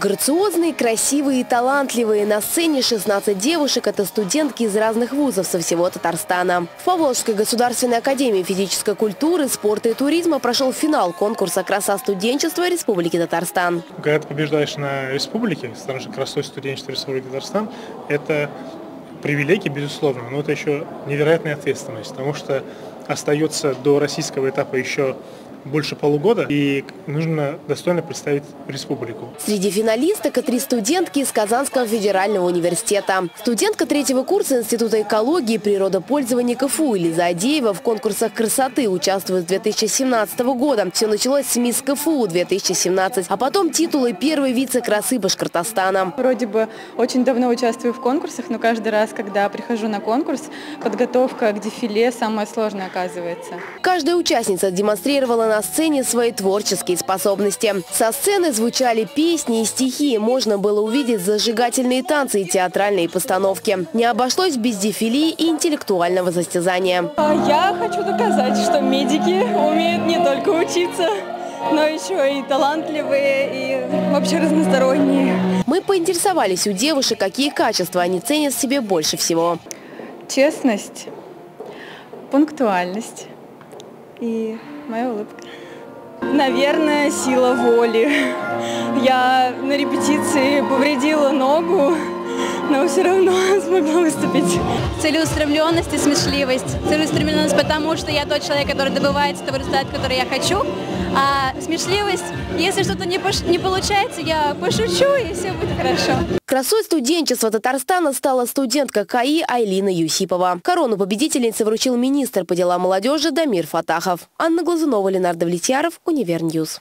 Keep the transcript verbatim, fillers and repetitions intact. Грациозные, красивые и талантливые. На сцене шестнадцать девушек – это студентки из разных вузов со всего Татарстана. В Поволжской государственной академии физической культуры, спорта и туризма прошел финал конкурса «Краса студенчества Республики Татарстан». Когда ты побеждаешь на республике, становишься красой студенчества Республики Татарстан, это привилегия, безусловно, но это еще невероятная ответственность, потому что остается до российского этапа еще больше полугода, и нужно достойно представить республику. Среди финалисток и три студентки из Казанского федерального университета. Студентка третьего курса Института экологии и природопользования КФУ Элиза Адеева в конкурсах красоты участвует с две тысячи семнадцатого года. Все началось с Мисс КФУ две тысячи семнадцать, а потом титулы первой вице-красы Башкортостана. Вроде бы очень давно участвую в конкурсах, но каждый раз, когда прихожу на конкурс, подготовка к дефиле самая сложная оказывается. Каждая участница демонстрировала на сцене свои творческие способности. Со сцены звучали песни и стихи, можно было увидеть зажигательные танцы и театральные постановки. Не обошлось без дефиле и интеллектуального состязания. Я хочу доказать, что медики умеют не только учиться, но еще и талантливые, и вообще разносторонние. Мы поинтересовались у девушек, какие качества они ценят в себе больше всего. Честность, пунктуальность и моя улыбка. Наверное, сила воли. Я на репетиции повредила ногу, но все равно смогла выступить. Целеустремленность и смешливость. Целеустремленность, потому что я тот человек, который добывает того результата, который я хочу. А смешливость, если что-то не, пош... не получается, я пошучу, и все будет хорошо. Красой студенчества Татарстана стала студентка КАИ Айлина Юсипова. Корону победительницы вручил министр по делам молодежи Дамир Фатахов. Анна Глазунова, Ленар Давлетьяров, Универньюз.